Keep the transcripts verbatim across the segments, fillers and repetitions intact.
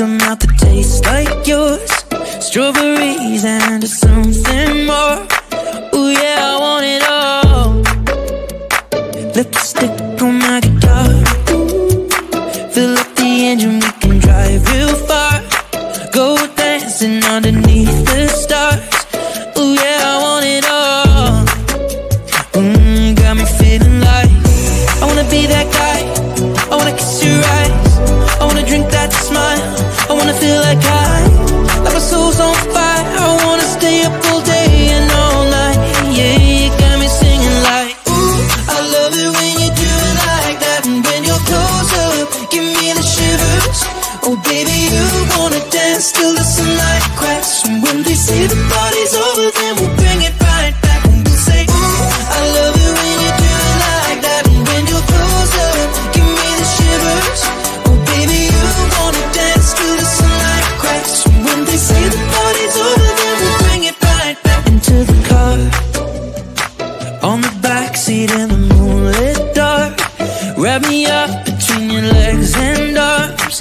a mouth that tastes like yours. Strawberries and something more. Ooh yeah, I want it all. Lipstick on my guitar. Fill up the engine, we can drive real far. Go dancing underneath the stars. Ooh yeah, I want it all. Mmm, got me feeling like I wanna be that guy. I wanna kiss your eyes. I wanna drink that smile. I wanna feel like I, like my soul's on fire. I wanna stay up all day and all night. Yeah, you got me singing like, ooh, I love it when you do it like that. And when you're close up, give me the shivers. Oh baby, you wanna dance till the sunlight cracks. And when they say the party's over, then we'll bring it right back. And we'll say, ooh, I love it when you do it like that. And when you're close up, give me the shivers. Oh baby, you wanna dance till the sunlight cracks. And when they say the party's over, then we'll bring it right back. Into the car, on the backseat in the moonlit dark. Wrap me up between your legs and arms.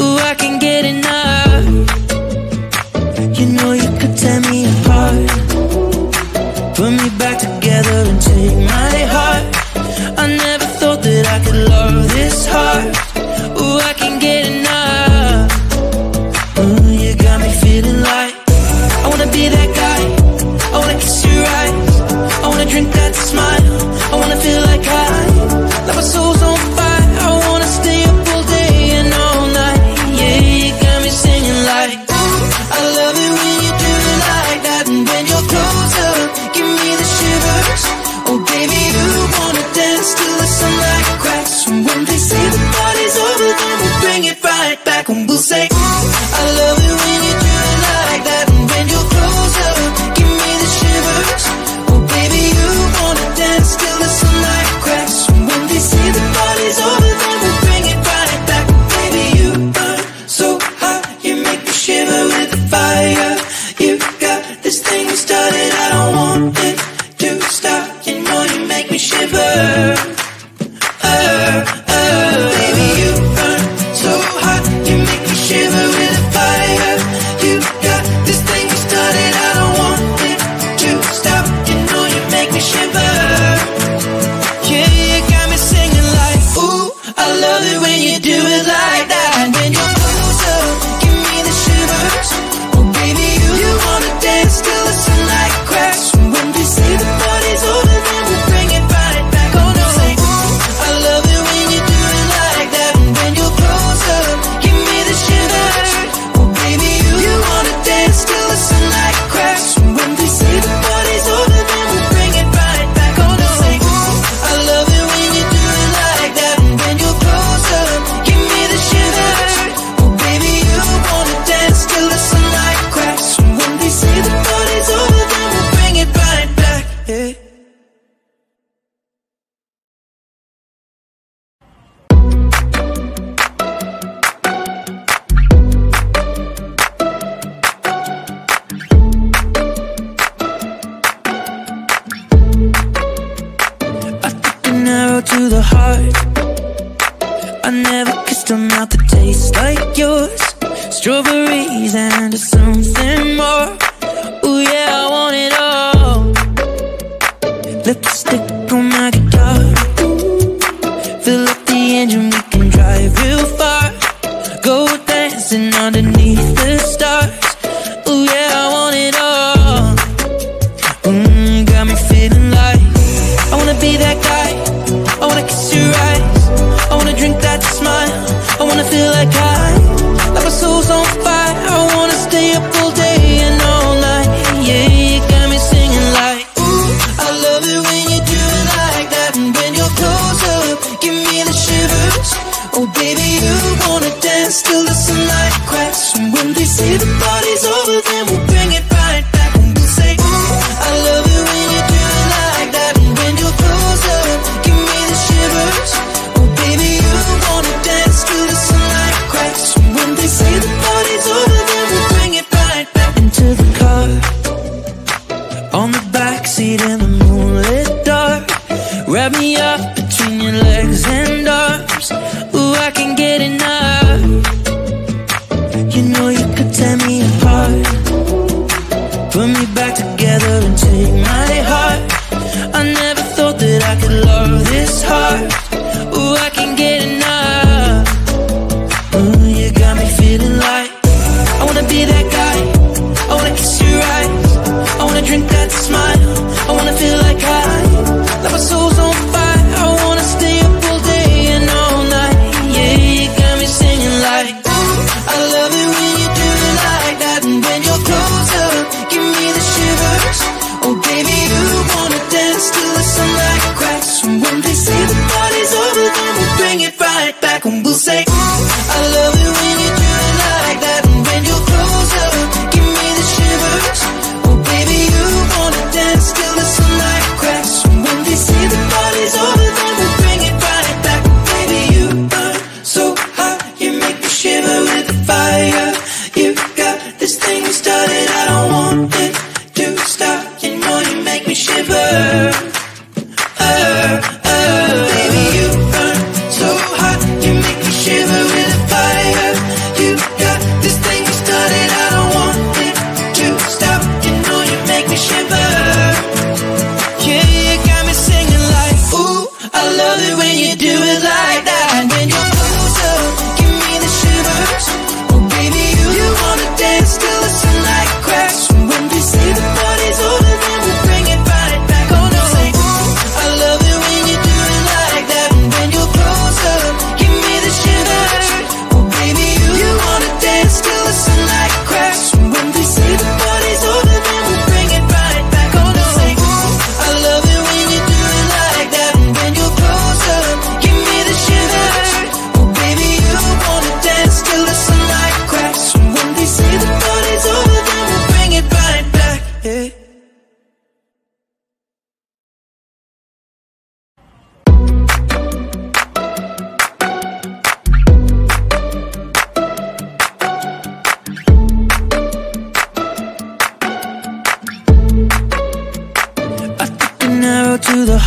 Ooh, I can get enough. You know you could tear me apart, put me back together and take my heart. I never thought that I could love this hard. Ooh, I can get enough. Ooh, you got me feeling like I wanna be that guy. I wanna kiss your eyes. I wanna drink that smile. I wanna feel like I, like my soul's on fire. I wanna stay up all day and all night. Yeah, you got me singing like, ooh, I love it when you do it like that. And when you're close up, give me the shivers. Oh baby, you wanna dance till the sunlight cracks. And when they say the party's over, then we'll bring it right back. And we'll say, ooh, I love it when you do it like that. And when you're close up, give me the shivers. Oh baby, you wanna dance till the sunlight cracks. And when they say the party's over, then we'll bring it right back. Baby, you burn so hot, you make me shiver with the fire. You got this thing started, I don't want it to stop. You know you make me shiver. Uh, uh. Baby, you burn so hot, you make me shiver with the fire. You got this thing started, I don't want it to stop. You know you make me shiver. Yeah, you got me singing like, ooh, I love it when you do it like that. And when you're close up, give me the shivers. Oh baby, you, you wanna dance till the sunlight cracks. When they say the party's over, then we'll bring it right back. Oh no, say, ooh, I love it when you do it like that. And when you're close up, give me the shivers. Oh baby, you, you wanna dance till the sunlight cracks. When they say the party's over, then we'll bring it right back. Oh no, say, ooh, I love it when you do it like that. And when you're close up, give me the shivers. Oh baby, you wanna dance till the sunlight cracks. When they say the party's over, then we'll bring it right back. Yeah. I took an arrow to the heart. I never kissed a mouth that tastes like yours. Strawberries and something more. Ooh yeah, I want it all. Lipstick on my guitar. Fill up the engine, we can drive real far. Go dancing underneath the stars. Ooh yeah, I want it all. Mmm, got me feeling like I wanna be that guy. I wanna kiss your eyes. I wanna drink that smile. I wanna feel like I, like my soul's on fire. I wanna stay up all day and all night. Yeah, you got me singing like, ooh, I love it when you do it like that. And when you're close up, give me the shivers. Oh baby, you wanna dance till the sunlight cracks. And when they say the party's over, then we'll bring it right back. And we'll say, ooh, I love it when you do it like that. And when you're close up, give me the shivers. Oh baby, you wanna dance till the sunlight cracks. And when they say the party's over, then we'll bring it right back. Into the car, on the backseat in the moonlit dark. Wrap me up between your legs and arms. Ooh, I can get enough.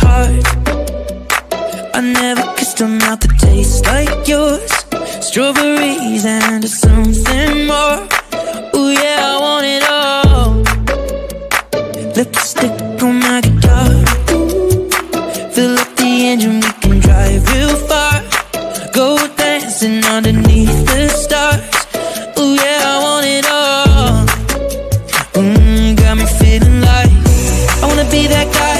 heart. I never kissed a mouth that tastes like yours. Strawberries and something more. Ooh yeah, I want it all. Lipstick on my guitar. Fill up the engine, we can drive real far. Go dancing underneath the stars. Ooh yeah, I want it all. Mmm, got me feeling like I wanna be that guy.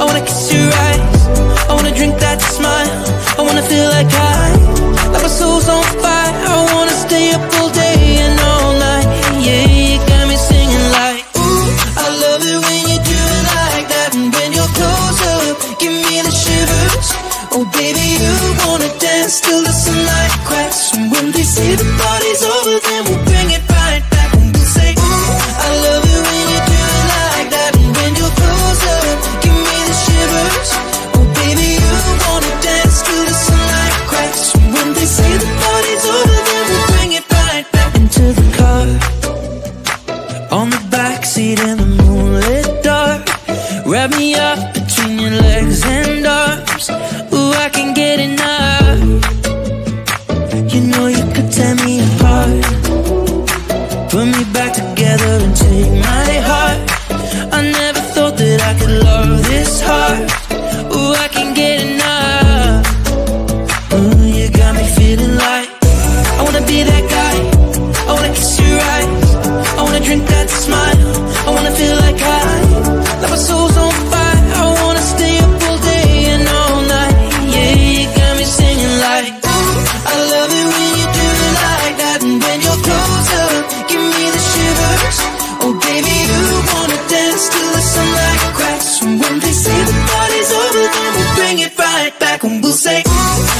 I wanna kiss your eyes. I wanna drink that smile. I wanna feel like I, like my soul's on fire. I wanna stay up all day and all night. Yeah, you got me singing like, ooh, I love it when you do it like that. And when you're close up, give me the shivers. Oh baby, you wanna dance till the sunlight cracks. And when they say the party's over, then we'll bring it right back. And we'll say, ooh, I love it when you do it like that. And when you're close up, give me the shivers. Oh baby, you wanna dance till the sunlight cracks. And when they say the party's over, then we'll bring it right back. Into the car, on the backseat in the moonlit dark. Wrap me up between your legs and arms. Ooh, I can get enough. You know you could tear me apart. Put me back together and take my heart. I never thought that I could love this hard. Ooh, I can get enough. Ooh, you got me feeling like I wanna be that guy. I wanna kiss your eyes. I wanna drink that smile. I wanna feel like I, like my soul's on fire. I wanna stay up all day and all night. Yeah, you got me singing like, ooh, I love it when you do it like that. And when you're close up, give me the shivers. Oh baby, you wanna dance till the sunlight cracks. And when they say the party's over, then we'll bring it right back. And we'll say, ooh,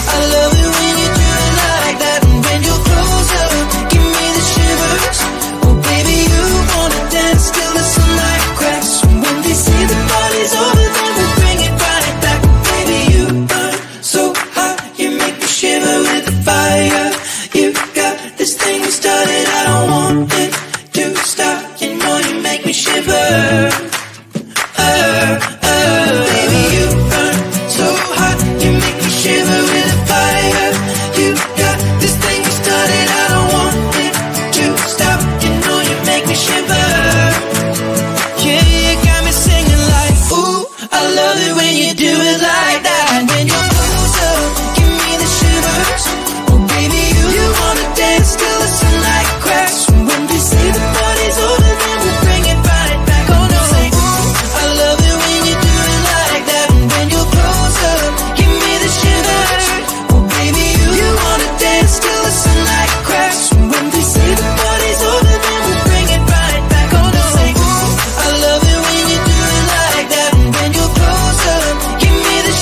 I love it when you do it like that. And when you're close up, give me the shivers. Oh baby, you wanna dance till the sunlight cracks. And when they say the party's over, then we'll bring it right back. Baby, you burn so hot, you make me shiver with the fire. You got this thing you started, I don't want it to stop. You know you make me shiver. Uh, uh. Baby, you burn so hot, you make me shiver with the fire. You got this thing you started, I don't want it to stop. You know you make me shiver. Yeah, you got me singing like, ooh, I love it when you do it like that. And when you're close up, give me the shivers. Oh baby, you, you wanna dance till the sunlight cracks. When we say the party's over, then we'll bring it right back. Oh no, say, ooh, I love it when you do it like that. And when you're close up, give me the shivers. Oh baby, you, you wanna dance till the sunlight cracks. When we say the party's over, then we'll bring it right back. Oh no, say, ooh, I love it when you do it like that. And when you're close up, give me the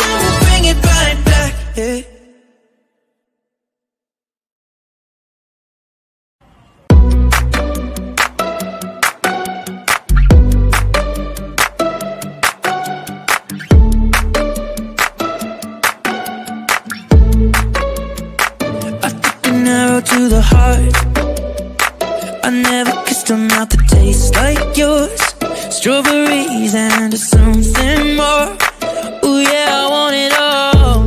shivers. Oh baby, you wanna dance till the sunlight cracks. When we say the party's over, then we'll bring it right back. Yeah. Arrow to the heart. I never kissed a mouth that tastes like yours. Strawberries and something more. Ooh yeah, I want it all.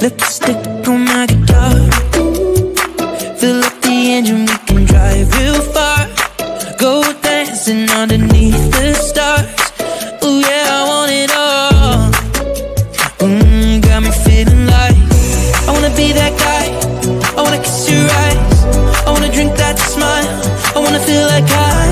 Lipstick on my guitar. Fill up the engine, we can drive real far. Go dancing underneath the stars. Ooh yeah, I want it all. Mmm, got me feeling like I wanna be that guy. I wanna kiss your eyes. I wanna drink that smile. I wanna feel like I,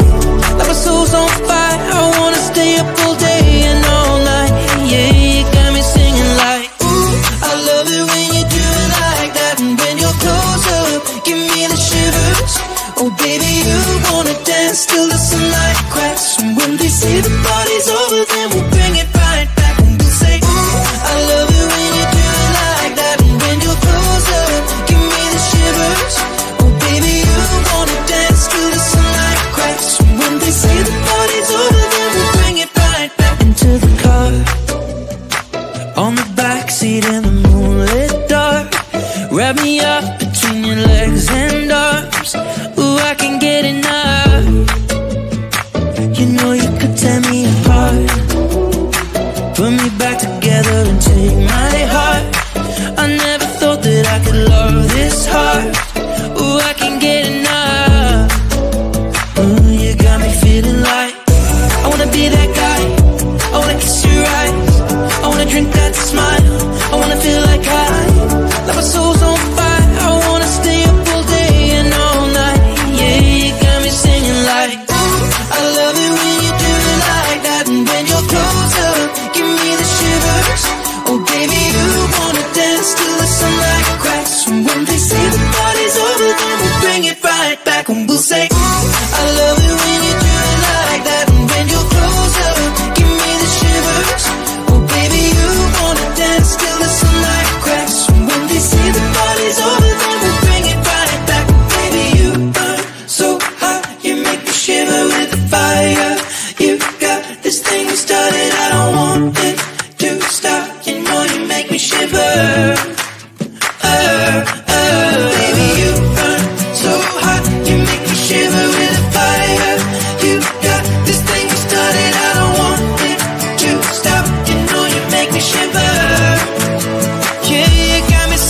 like my soul's on fire. I wanna stay up all day and all night. Yeah, you got me singing like, ooh, I love it when you do it like that. And when you're close up, give me the shivers. Oh baby, you wanna dance till the sunlight cracks. And when they say the party's over, then we'll bring it right back. And we'll say, ooh, I love it when you do it like that. And when you're close up, give me the shivers. Oh baby, you wanna dance till the sunlight cracks. When they say the party's over, then we'll bring it right back. Into the car, on the backseat in the moonlit dark. Wrap me up between your legs and arms. Ooh, I can take my heart. I never thought that I could love this hard. Ooh, I can't get enough. Ooh, you got me feeling like I wanna be that guy. I wanna kiss your eyes. I wanna drink that smile. I wanna feel like I, like my soul's on fire. I wanna stay up all day and all night. Yeah, you got me singing like, ooh, I love it when you do it like that. And when you're closer, give me the shivers. Oh baby, you wanna dance till the sunlight cracks. And when they say the party's over, then we'll bring it right back. And we'll say, ooh, I love it when you do it like that. And when you're closer, give me the shivers. Oh baby, you wanna dance till the sunlight cracks. And when they say the party's over, then we'll bring it right back. Baby, you burn so hot, you make me shiver with the fire. You got this thing started, I don't want it to stop. You know you make me shiver. Uh, uh. Baby, you burn so hot, you make me shiver with the fire. You got this thing started, I don't want it to stop. You know you make me shiver. Yeah,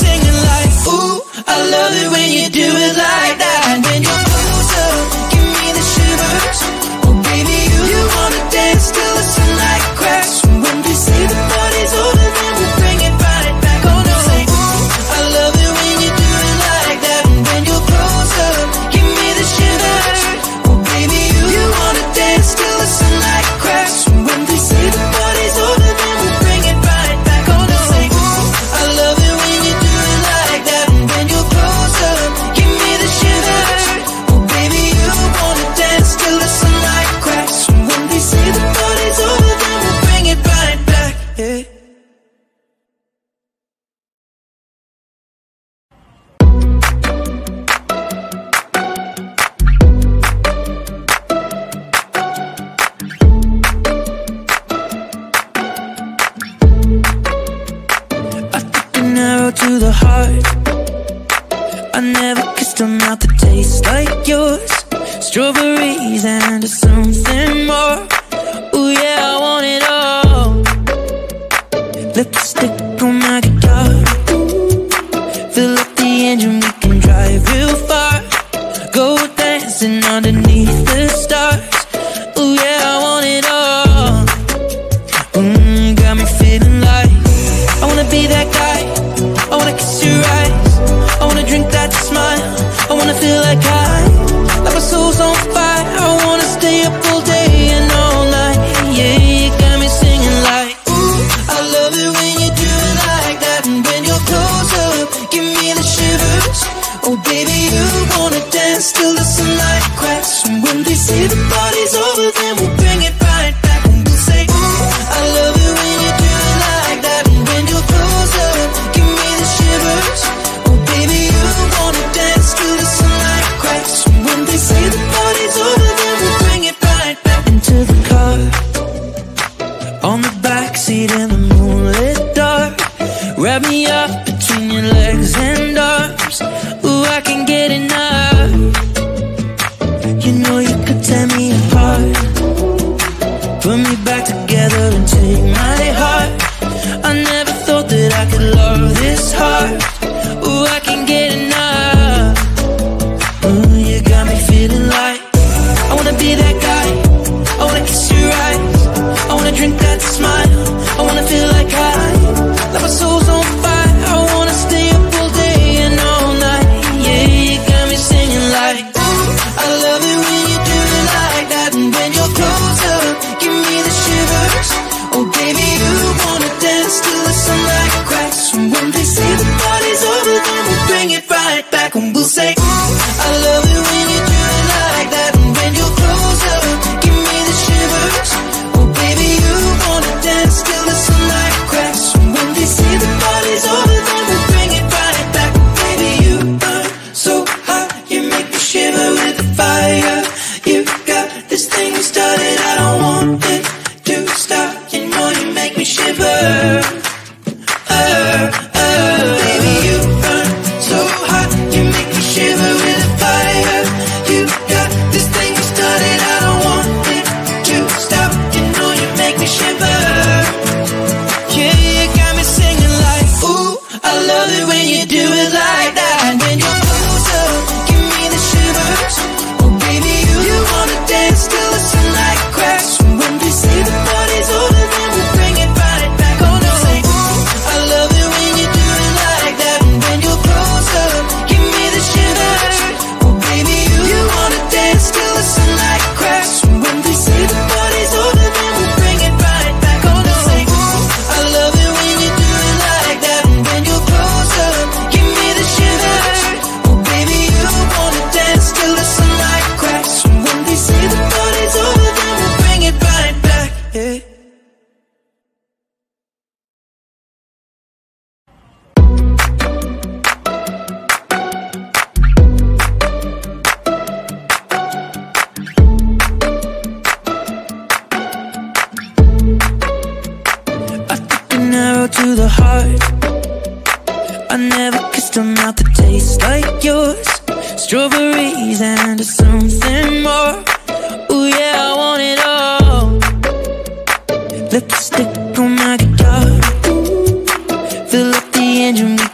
you got me singing like, ooh, I love it when you do it like that. And when you're closer, give me the shivers. Oh baby, you, you wanna dance till the sunlight cracks. When we say the party's over, then we bring it right back. Oh no, say, ooh, I love it when you do it like that. And when you're closer, give me the shivers. Oh baby, you, you wanna dance till the sunlight cracks. When we say the party's over, then we bring it right back. Oh no, say, ooh, I love it when you do it like that. And when you're closer, give me the shivers. Oh baby, you wanna dance till the sunlight cracks. When we say the party's over, then we bring it right back. Yeah. I took an arrow to the heart. I never kissed a mouth that tastes like yours. Strawberries and something more. Ooh yeah, I want it all. Lipstick on my guitar. Fill up the engine, we can drive real far. Go dancing underneath the stars. Ooh yeah, I want it all. Mmm, got me feeling like I wanna be that guy. I wanna kiss your eyes. I wanna drink that smile. I wanna feel like I, like my soul's on fire. I wanna stay up all day and all night. Yeah, you got me singing like, ooh, I love it when you do it like that. And when you're closer, give me the shivers. Oh baby, you wanna dance till the sunlight cracks. And when they say the party's over, then we'll bring it right back. And we'll say, ooh, I love it when you do it like that. And when you're closer, give me the shivers. Oh baby, you wanna dance till the sunlight cracks. And when they say the party's over, then we'll bring it right back. Into the car, on the backseat in the moonlit dark. Wrap me up between your legs and arms. Ooh, I can't get enough. You know you could tear me apart. Put me back together and take my heart. I never thought that I could love this hard. Ooh, I can't get enough. Ooh, you got me feeling like I wanna be that guy. I wanna kiss your eyes. I wanna drink that smile. I wanna feel like I, like my soul's on fire. I wanna stay up all day and all night. Yeah, you got me singing like, ooh, I love it when you do it like that. And when you're closer, give me the shivers. Oh baby, you wanna dance till the sunlight cracks. And when they say the party's over, then we'll bring it right back. And we'll say, ooh, I love it when you do it like that. And when you're closer, give me the shivers. Oh baby, you wanna dance till the sunlight cracks. And when they say the party's over, then we'll bring it right back. Baby, you burn so hot, you make me shiver with the fire. You got this thing started, I don't want it to stop. You know you make me shiver. Uh, uh. Baby, you burn so hot, you make me shiver with the fire. You got this thing started, I don't want it to stop. You know you make me shiver. Yeah, you got me. so hard. I never kissed a mouth that tastes like yours. Strawberries and something more. Ooh yeah, I want it all. Lipstick on my guitar, fill up the engine.